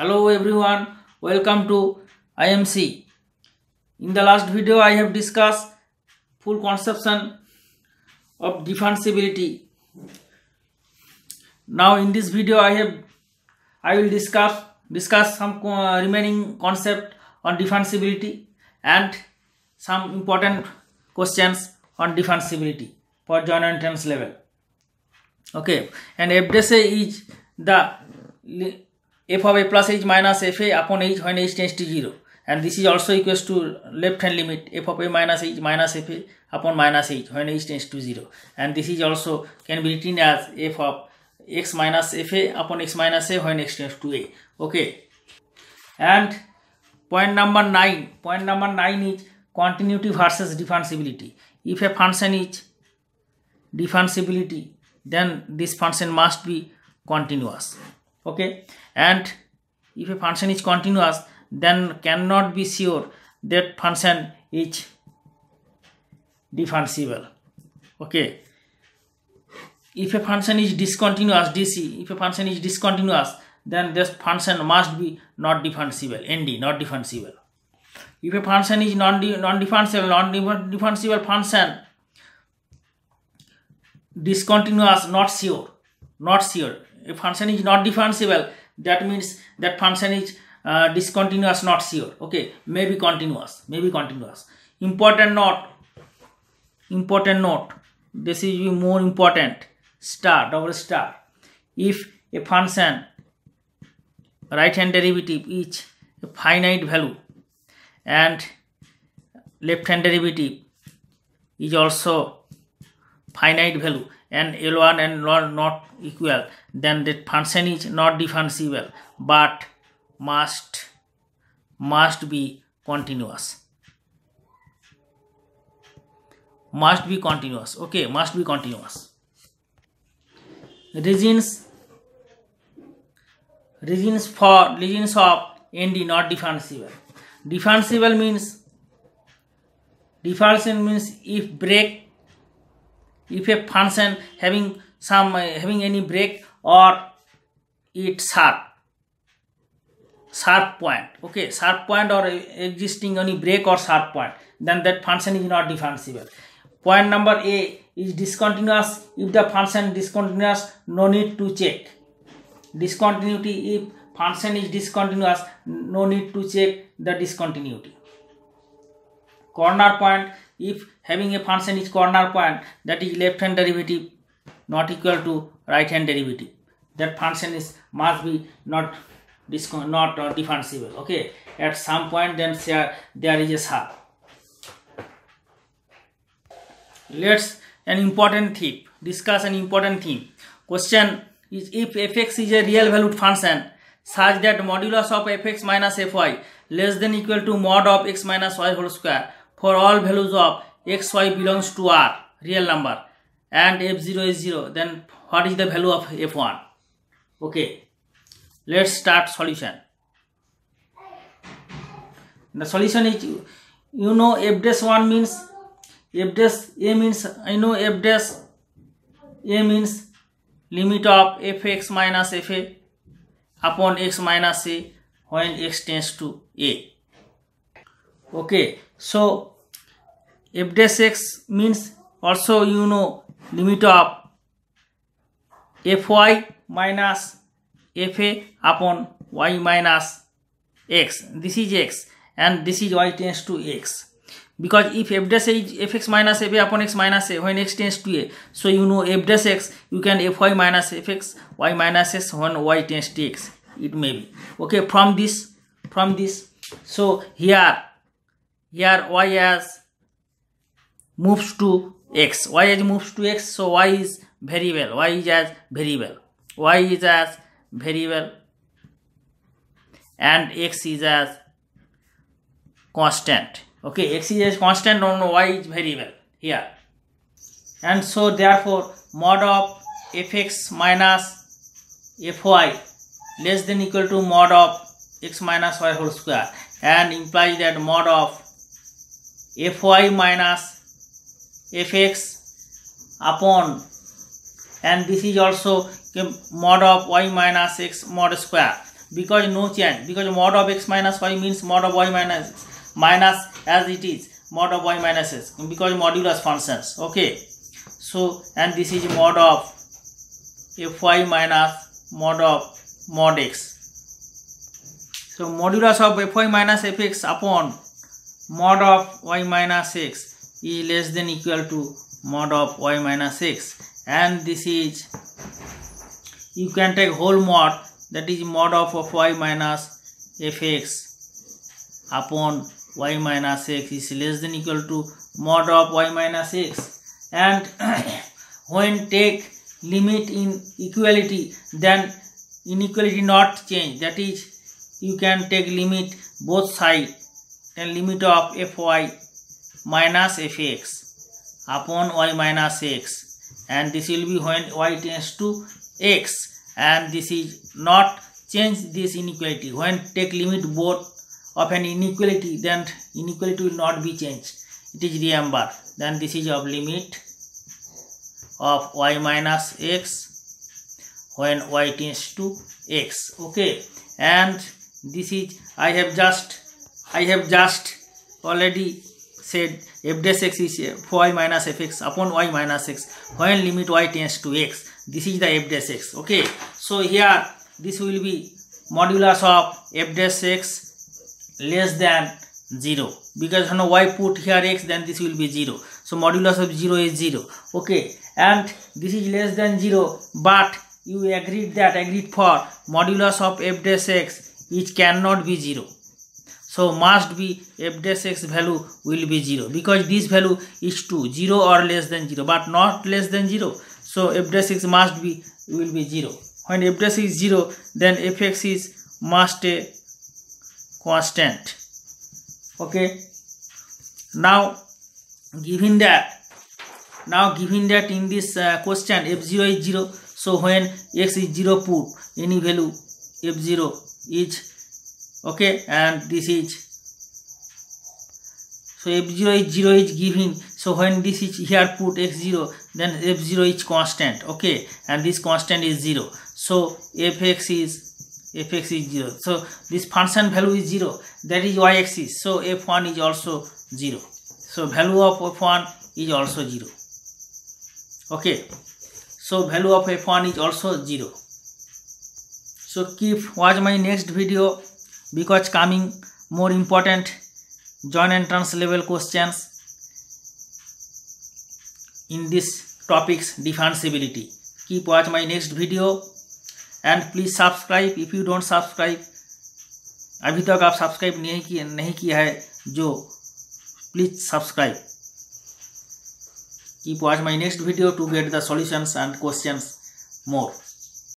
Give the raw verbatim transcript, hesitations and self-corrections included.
Hello everyone, welcome to I M C. In the last video I have discussed full conception of differentiability. Now in this video I have I will discuss discuss some uh, remaining concept on differentiability and some important questions on differentiability for joint entrance level. Okay, and F D S A is the f of a plus h minus fa upon h when h tends to zero, and this is also equals to left hand limit f of a minus h minus fa upon minus h when h tends to zero, and this is also can be written as f of x minus fa upon x minus a when x tends to a. Okay, and point number nine point number nine is continuity versus differentiability. If a function is differentiability, then this function must be continuous. Okay, and if a function is continuous, then cannot be sure that function is differentiable. Okay, if a function is discontinuous, D C, if a function is discontinuous, then this function must be not differentiable, N D, not differentiable. If a function is non-differentiable, non-differentiable function, discontinuous, not sure, not sure. If function is not differentiable, that means that function is uh, discontinuous, not sure. Okay, maybe continuous, maybe continuous. Important note, important note. This is more important. Star, double star. If a function right hand derivative is a finite value and left hand derivative is also finite value and L one and L one not equal, then that function is not differentiable but must must be continuous. Must be continuous. Okay, must be continuous. Reasons reasons for reasons of N D not differentiable. Differentiable means differentiable means if break if a function having some uh, having any break or it's sharp sharp point. Okay, sharp point or uh, existing any break or sharp point, then that function is not differentiable. Point number A is discontinuous. If the function discontinuous, no need to check discontinuity. If function is discontinuous, no need to check the discontinuity. Corner point, if having a function is corner point, that is left hand derivative not equal to right hand derivative, that function is must be not not uh, differentiable. Okay, at some point then there, there is a sharp. Let's an important thing discuss an important thing. Question is, if f(x) is a real valued function such that modulus of f(x) minus f(y) less than equal to mod of x minus y whole square for all values of x, y belongs to R, real number, and f zero is zero, then what is the value of f one? Okay, let's start solution. The solution is, you know, f one means, f a means, I know f a means limit of fx minus fa upon x minus a when x tends to a. Okay, so f dash x means also, you know, limit of fy minus fa upon y minus x. This is x and this is y tends to x, because if f dash is fx minus fa upon x minus a when x tends to a, so you know f dash x you can fy minus fx y minus s when y tends to x, it may be. Okay, from this from this so here here y as moves to x, y as moves to x, so y is variable, y is as variable, y is as variable, and x is as constant. Okay, x is as constant, no, no, y is variable here, and so therefore mod of fx minus fy less than equal to mod of x minus y whole square, and implies that mod of fy minus fx upon, and this is also mod of y minus x mod square, because no change, because mod of x minus y means mod of y minus minus as it is mod of y minus s, because modulus functions. Okay, so and this is mod of fy minus mod of mod x. So modulus of fy minus fx upon mod of y minus x is less than equal to mod of y minus x, and this is, you can take whole mod, that is mod of y minus fx upon y minus x is less than equal to mod of y minus x. And when take limit in equality, then inequality not change, that is you can take limit both side, then limit of fy minus fx upon y minus x, and this will be when y tends to x, and this is not change this inequality. When take limit both of an inequality, then inequality will not be changed, it is remember. Then this is of limit of y minus x when y tends to x. Okay, and this is, I have just I have just already said f dash x is fy minus fx upon y minus x when limit y tends to x. This is the f dash x. Okay, so here this will be modulus of f dash x less than zero, because you know, y put here x, then this will be zero, so modulus of zero is zero. Okay, and this is less than zero, but you agreed that agreed for modulus of f dash x it cannot be zero, so must be f dash x value will be zero, because this value is two, zero or less than zero, but not less than zero, so f dash x must be will be zero. When f dash is zero, then fx is must a constant. Okay, now given that now given that in this uh, question f zero is zero, so when x is zero put any value f zero is okay, and this is, so f zero is zero is given, so when this is here put x zero, then f zero is constant. Okay, and this constant is zero, so fx is fx is zero, so this function value is zero, that is y axis, so f one is also zero, so value of f one is also zero. Okay, so value of f one is also zero. So keep watch my next video, because coming more important joint entrance level questions in this topics differentiability. Keep watch my next video, and please subscribe if you don't subscribe, अभी तक आप subscribe नहीं किया नहीं किया है जो, please subscribe. Keep watch my next video to get the solutions and questions more.